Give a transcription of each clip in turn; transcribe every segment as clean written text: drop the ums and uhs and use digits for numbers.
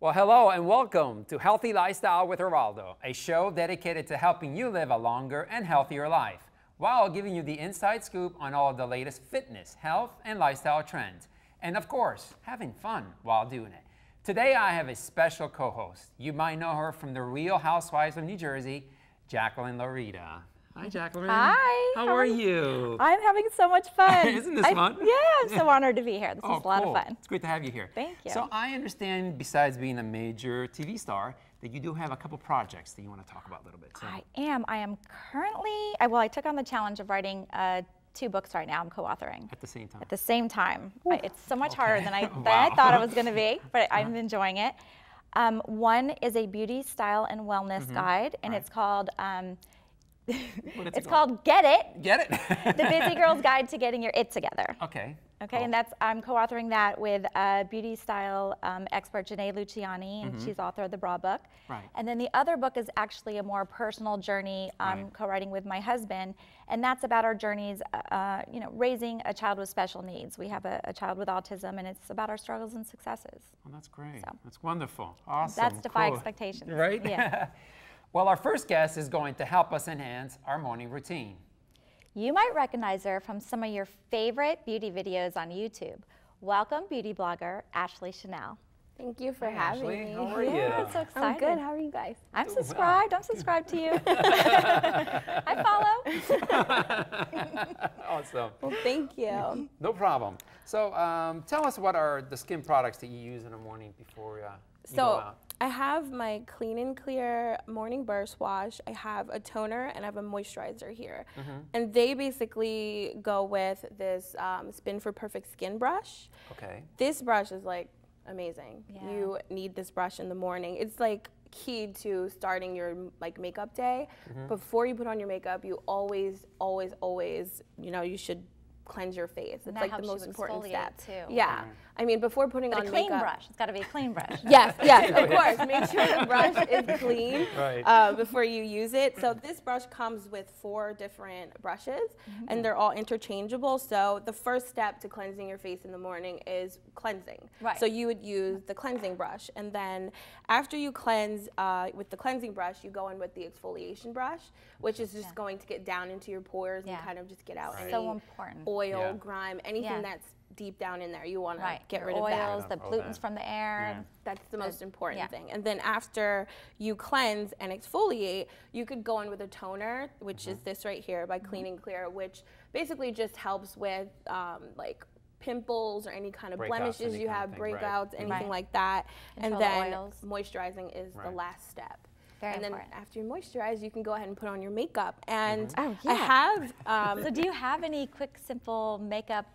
Well, hello and welcome to Healthy Lifestyle with Geraldo, a show dedicated to helping you live a longer and healthier life, while giving you the inside scoop on all of the latest fitness, health, and lifestyle trends. And of course, having fun while doing it. Today, I have a special co-host. You might know her from The Real Housewives of New Jersey, Jacqueline Laurita. Hi, Jacqueline. Hi. How are you? I'm having so much fun. Isn't this fun? Yeah, I'm so honored to be here. This is a lot of fun. It's great to have you here. Thank you. So I understand, besides being a major TV star, that you do have a couple projects that you want to talk about a little bit. So. I am currently, well, I took on the challenge of writing two books right now. I'm co-authoring. At the same time? At the same time. It's so much harder than I thought it was going to be, but I'm enjoying it. One is a beauty, style, and wellness guide, and it's called... It's called Get It. Get It? The Busy Girl's Guide to Getting Your It Together. Okay. Okay, cool. And that's, I'm co-authoring that with beauty style expert Janae Luciani, and she's author of the Bra Book. Right. And then the other book is actually a more personal journey I'm co-writing with my husband, and that's about our journeys, you know, raising a child with special needs. We have a child with autism, and it's about our struggles and successes. Well, that's great. So. That's wonderful. Awesome. That's Defy Expectations. Right? Yeah. Well, our first guest is going to help us enhance our morning routine. You might recognize her from some of your favorite beauty videos on YouTube. Welcome, beauty blogger Ashley Chennel. Thank you for having me. How are you? Yeah, I'm so excited. I'm good. How are you guys? I'm subscribed. I'm subscribed to you. I follow. Awesome. Well, thank you. No problem. So tell us, what are the skin products that you use in the morning before you go out? I have my Clean and Clear morning burst wash. I have a toner and I have a moisturizer here. And they basically go with this Spin for Perfect Skin brush. Okay. This brush is like amazing. Yeah. You need this brush in the morning. It's like key to starting your like makeup day. Before you put on your makeup, you always, always, always, you know, you should cleanse your face. It's like the most important step. Too. Yeah. I mean, before putting on makeup. But a clean brush. It's got to be a clean brush. Yes, yes, of course. Make sure the brush is clean before you use it. So this brush comes with 4 different brushes, and they're all interchangeable. So the first step to cleansing your face in the morning is cleansing. Right. So you would use the cleansing brush. And then after you cleanse with the cleansing brush, you go in with the exfoliation brush, which is just going to get down into your pores and kind of just get out any oil, grime, anything that's deep down in there. You want to get rid of that. Oils, the pollutants from the air. Yeah. That's the most important thing. And then after you cleanse and exfoliate, you could go in with a toner, which is this right here by Clean and Clear, which basically just helps with like pimples or any kind of blemishes you have, breakouts, anything like that. Control and then moisturizing is the last step. Very important. Then after you moisturize, you can go ahead and put on your makeup. And I have... So do you have any quick, simple makeup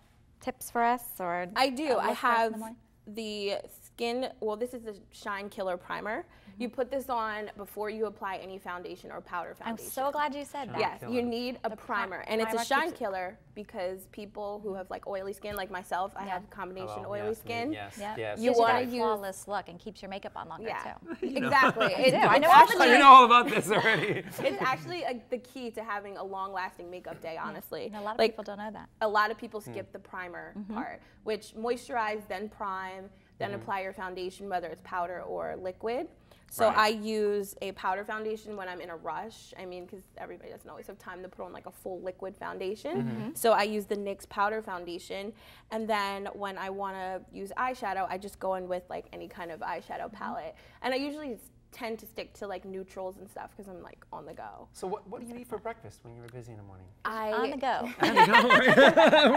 tips for us? Or I do. I have the skin, well, this is the Shine Killer Primer. You put this on before you apply any foundation or powder foundation. I'm so glad you said that. Yes, you need a primer. And it's a shine killer because people who have like oily skin, like myself, I have combination oily skin. Yes. You want to use a flawless look and keeps your makeup on longer too. Exactly. I know. Actually, you know all about this already. It's actually the key to having a long-lasting makeup day, honestly. And a lot of people don't know that. A lot of people skip the primer part, which moisturize, then prime, then apply your foundation, whether it's powder or liquid. So I use a powder foundation when I'm in a rush. I mean, because everybody doesn't always have time to put on like a full liquid foundation. So I use the NYX powder foundation. And then when I want to use eyeshadow, I just go in with like any kind of eyeshadow palette. And I usually tend to stick to like neutrals and stuff because I'm like on the go. So what do you eat for breakfast when you're busy in the morning? On the go.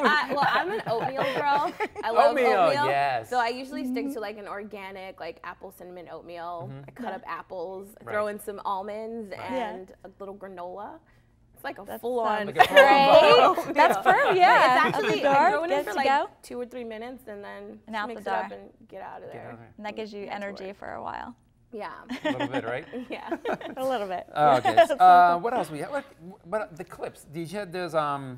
Well, I'm an oatmeal girl. I love oatmeal. Yes. So I usually stick to like an organic, like apple cinnamon oatmeal. I cut up apples, throw in some almonds and a little granola. It's like a full-on tray. That's perfect. Yeah. It's actually going in for like 2 or 3 minutes and then mix it up and get out of there. And that gives you energy for a while. Yeah. A little bit, right? Yeah. A little bit. Okay. What else we have? But the clips. Did you have those? I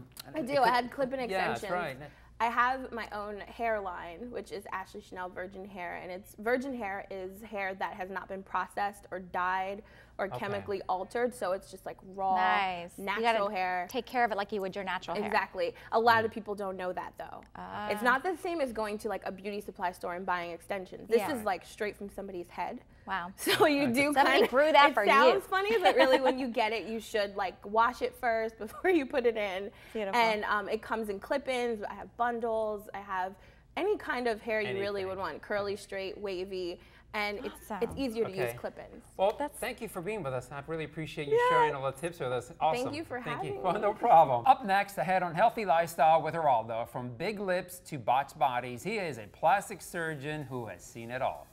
do. I had clip-in extensions. Yeah, that's right. I have my own hairline, which is Ashley Chennel Virgin Hair, and it's virgin hair is hair that has not been processed or dyed or chemically altered, so it's just like raw, natural hair. Take care of it like you would your natural hair. Exactly. A lot of people don't know that though. It's not the same as going to like a beauty supply store and buying extensions. This is like straight from somebody's head. Wow. So you do kind of grew that for you. It sounds funny, but really when you get it, you should like wash it first before you put it in. Beautiful. And it comes in clip-ins. I have bundles. I have any kind of hair you really would want, curly, straight, wavy. And it's easier to use clip-ins. Well, thank you for being with us. I really appreciate you sharing all the tips with us. Awesome. Thank you for having me. Well, no problem. Up next, ahead on Healthy Lifestyle with Geraldo. From big lips to botched bodies, he is a plastic surgeon who has seen it all.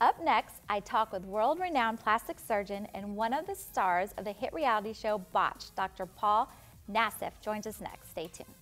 Up next, I talk with world-renowned plastic surgeon and one of the stars of the hit reality show Botched, Dr. Paul Nassif, joins us next. Stay tuned.